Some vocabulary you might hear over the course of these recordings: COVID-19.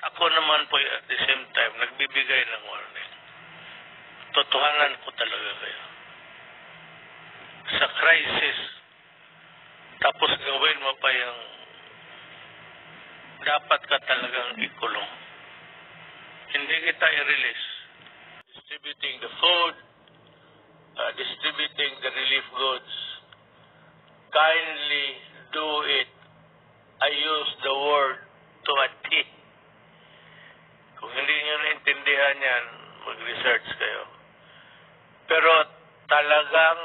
Ako naman po at the same time, nagbibigay ng warning. Totohanan ko talaga kayo. Sa crisis, tapos gawin mo pa yung dapat ka talagang ikulong. Hindi kita i-release. Distributing the food, distributing the relief goods, kindly do it. I use the word to a T. Kung hindi nyo naintindihan yan, mag-research kayo. Pero talagang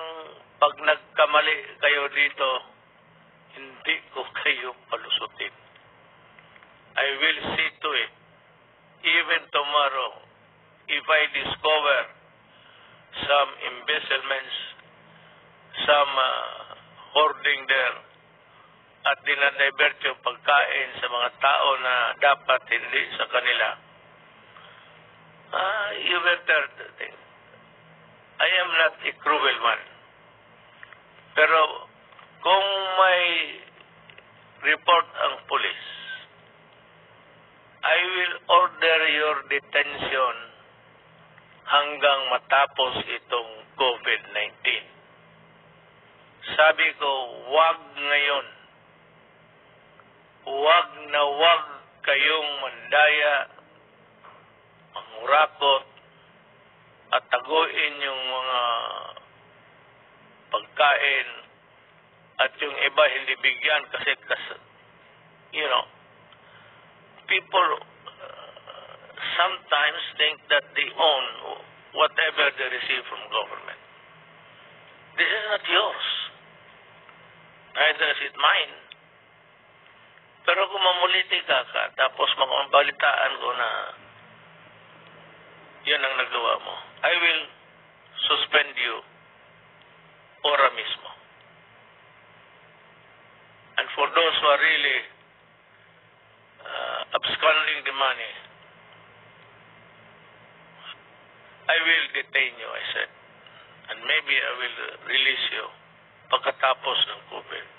pag nagkamali kayo dito, hindi ko kayo palusutin. I will see to it. Even tomorrow, if I discover some embezzlements, some hoarding there, at dinadivert yung pagkain sa mga tao na dapat hindi sa kanila, you better think. I am not a cruel man. Pero kung may report ang police, I will order your detention hanggang matapos itong COVID-19. Sabi ko, wag ngayon. Wag na wag kayong mandaya, mangurakot, at taguin yung mga pagkain at yung iba hindi bigyan kasi you know, people sometimes think that they own whatever they receive from government. This is not yours. Neither is it mine. Pero kung mamuliti ka, tapos makambalitaan ko na yan ang nagawa mo, I will suspend you ora mismo. And for those who are really absconding the money, I will detain you, I said. And maybe I will release you pagkatapos ng COVID.